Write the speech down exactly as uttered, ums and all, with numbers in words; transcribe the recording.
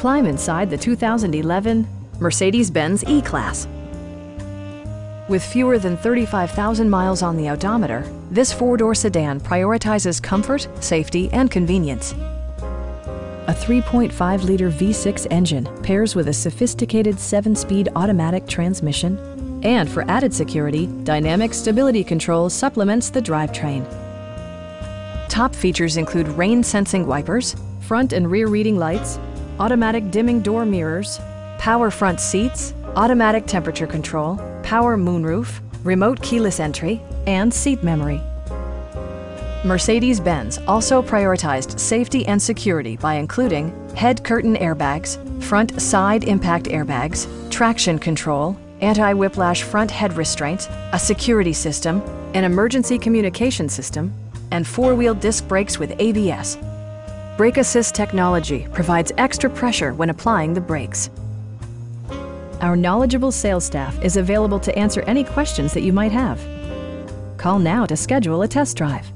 Climb inside the two thousand eleven Mercedes-Benz E-Class. With fewer than thirty-five thousand miles on the odometer, this four-door sedan prioritizes comfort, safety, and convenience. A three point five liter V six engine pairs with a sophisticated seven-speed automatic transmission, and for added security, dynamic stability control supplements the drivetrain. Top features include rain-sensing wipers, front and rear reading lights, automatic dimming door mirrors, power front seats, automatic temperature control, power moonroof, remote keyless entry, and seat memory. Mercedes-Benz also prioritized safety and security by including head curtain airbags, front side impact airbags, traction control, anti-whiplash front head restraints, a security system, an emergency communication system, and four-wheel disc brakes with A B S. Brake Assist technology provides extra pressure when applying the brakes. Our knowledgeable sales staff is available to answer any questions that you might have. Call now to schedule a test drive.